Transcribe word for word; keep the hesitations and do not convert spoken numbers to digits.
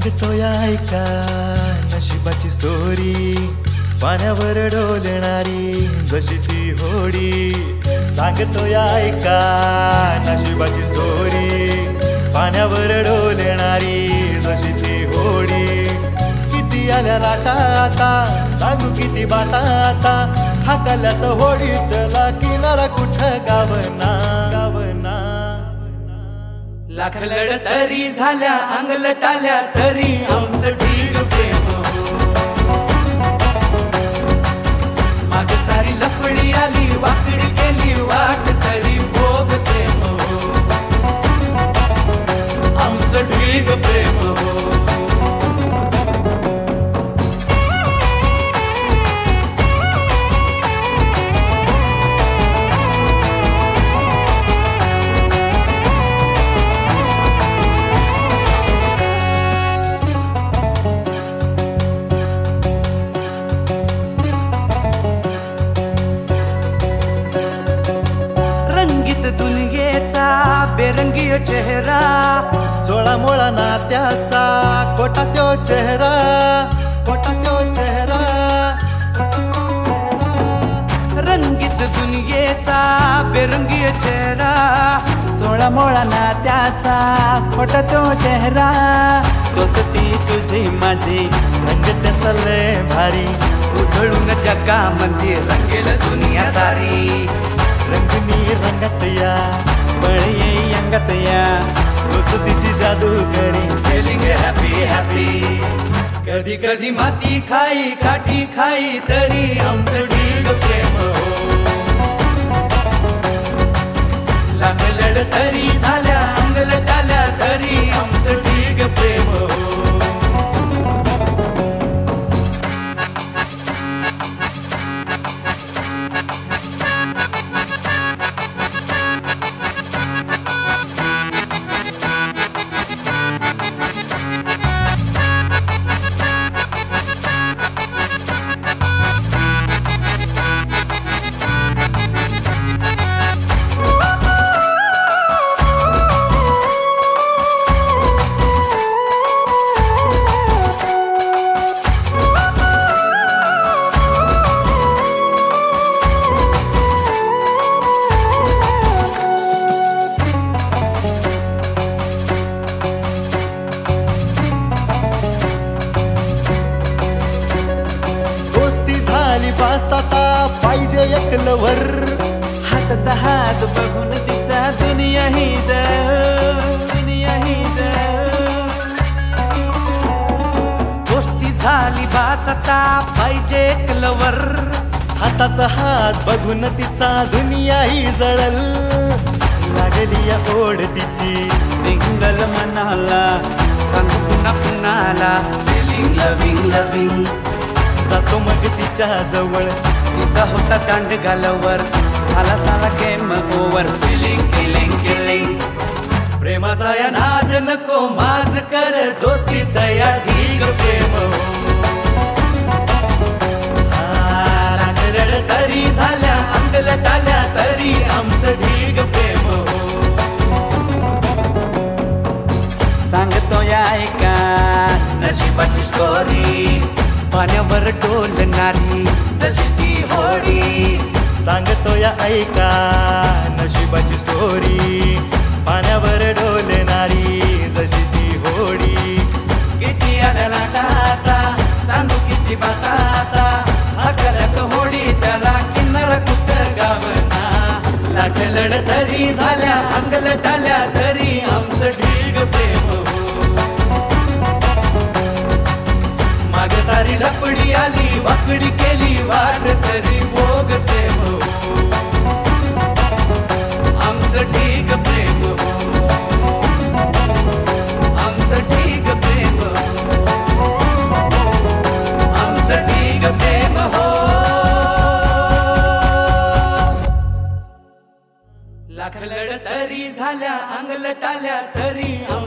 सांगतो ऐका नशिबाची स्टोरी, पाण्यावर डोलणारी जशी ती होडी। सांगतो ऐका नशिबाची स्टोरी, पाण्यावर डोलणारी जशी ती होडी। किती आल्या लाटा आता, सांगू किती बाता आता, हाकल्या तर होडीतला किनारा कुठं गावना गावना। लाख लढत तरी झाल्या, अंगलटाल्या तरी आमचं ढीग प्रेम। माग सारी लफडी आली, वाकडी केली वाट तरी भोग सेम। आमचं ढीग प्रेम हो। बेरंगी चेहरा, चोळा मोळा नात्याचा कोटा त्यो चेहरा, कोटा त्यो चेहरा, चेहरा। रंगीत दुनियेचा बेरंगी चेहरा, चोळा मोळा नात्याचा कोटा त्यो चेहरा। दोस्ती तुझे माझे रंगत चले भारी, उधळून जगामध्ये रंगेल दुनिया सारी। रंगनी रंगत या बड़े अंगत या, दोस्तीची जादू करी फीलिंग हैप्पी हैप्पी। कधी कधी माती खाई काठी खाई तरी आमचं ढीग प्रेम हो। लाख लढ तरी झाल्या, अंगलटाल्या तरी आमचं ढीग प्रेम हो। पाहिजे एक लवर, हातात हात बघून तिचा दुनिया ही गोष्टी झाली भासता। पाहिजे एक लवर, हातात हात बघून तिचा दुनिया ही जळल। लागली या ओढ तिची सिंगल मनाला, सांगू पुन्हा पुन्हाला फिलिंग लविंग लविंग। जातो मग तिच्या जवळ, तिचा होता दांड घालवर, झाला झाला game over feeling killing killing. प्रेमाचा या नाद नको माझ कर, दोस्ती दया ढीग प्रेम हो। राग रड तरी झाल्या, अंगलटाल्या तरी आमचं ढीग प्रेम हो। सांगतो या ऐका नशिबाची स्टोरी, पाण्यावर डोलणारी जशी ती होडी। सांगतो या ऐका नशिबाची स्टोरी, पाण्यावर डोलणारी जशी ती होडी। किती आल्या लाटा आता, सांगू किती बाता आता, हाकल्यात होडी त्याला किनारा कुठं गावना। लाख लढ तरी झाल्या, अंगलटाल्या तरी आमचं ढीग प्रेम हो। माग सारी लफडी आली, वाकडी केली वाट तरी भोग सेम हो। आमचं ढीग प्रेम हो, आमचं ढीग प्रेम हो, आमचं ढीग प्रेम हो। लाख लढ तरी झाल्या, अंगलटाल्या तरी